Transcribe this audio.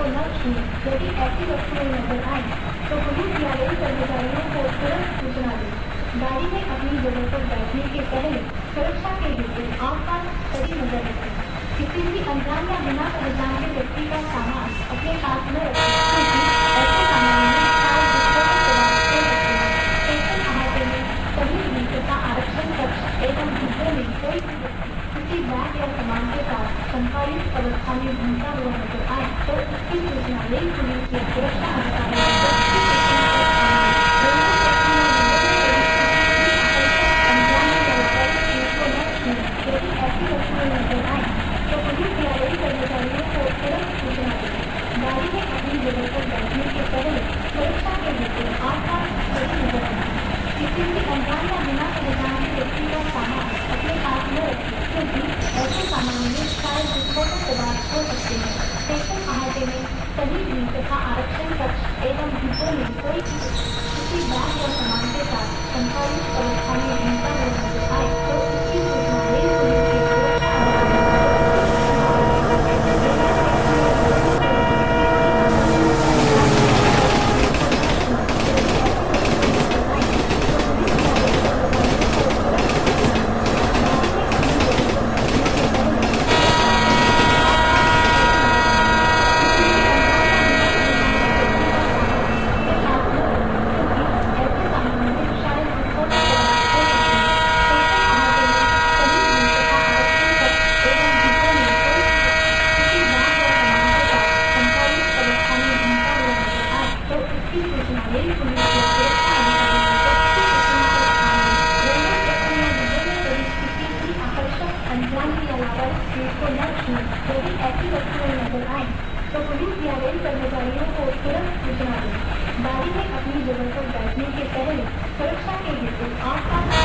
को न छूएं। यदि ऐसी वस्तुएं नजर आए तो पुलिस या रेल कर्मचारियों को तुरंत सूचना दें। गाड़ी में अपनी जगह पर बैठने के पहले सुरक्षा के लिए आपका सही नजर रखें। किसी भी अनजान या बिना पहचाने व्यक्ति का सामान अपने हाथ में रखें, क्योंकि ऐसे सामान में खास दुश्मन पदार्थ होते हैं। ऐसे अहाते में सभी नीति का आरक्षण कक्ष एवं दूसरे में कोई किसी बैग या सामान के साथ संचालित अवस्था में घूमता हुआ नजर आए तो उसकी सूचना ले पुलिस या सुरक्षा अधिकारियों को। गाड़ी में अपनी जगह पर बैठने के पहले सुरक्षा के लिए आपका